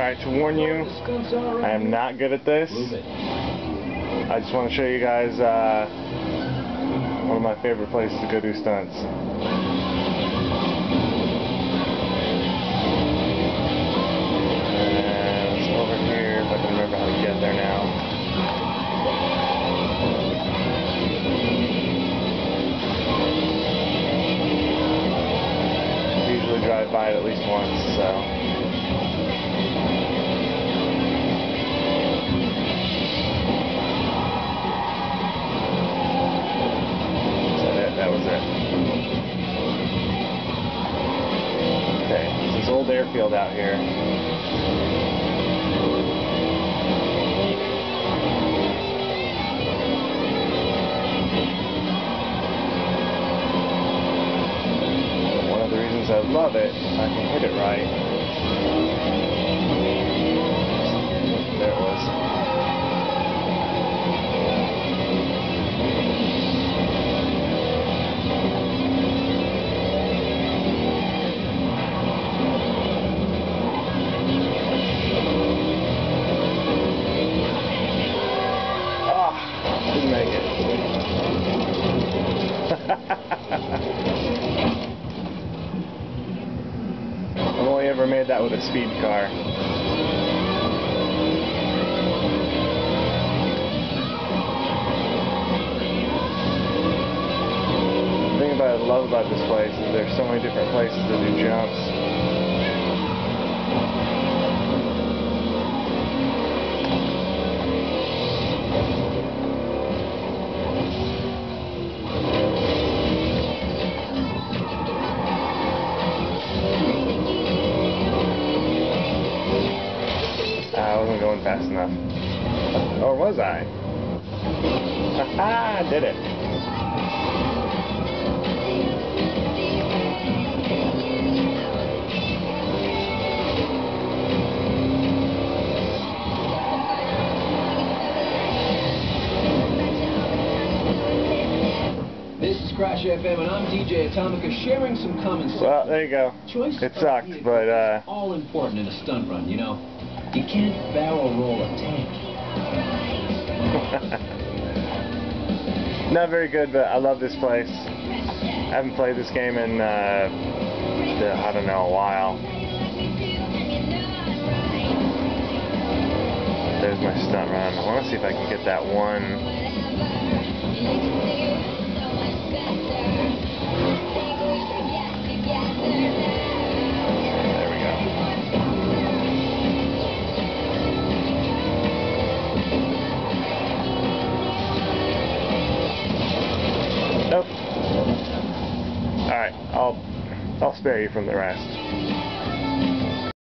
Alright, to warn you, I am not good at this. I just want to show you guys one of my favorite places to go do stunts. And it's over here, if I can remember how to get there now. Drive by it at least once, so that was it. Okay, it's this old airfield out here. I love it if I can hit it right. There it was. Ah, didn't make it. I've only ever made that with a speed car. The thing I love about this place is there's so many different places to do jumps. Going fast enough. Or was I? Haha, I did it. This is Crash FM and I'm DJ Atomica sharing some common sense. Well, there you go. It sucked, but all important in a stunt run, you know. You can't barrel roll a tank. Not very good, but I love this place. I haven't played this game in, I don't know, a while. There's my stunt run. I want to see if I can get that one. Nope. Alright, I'll spare you from the rest.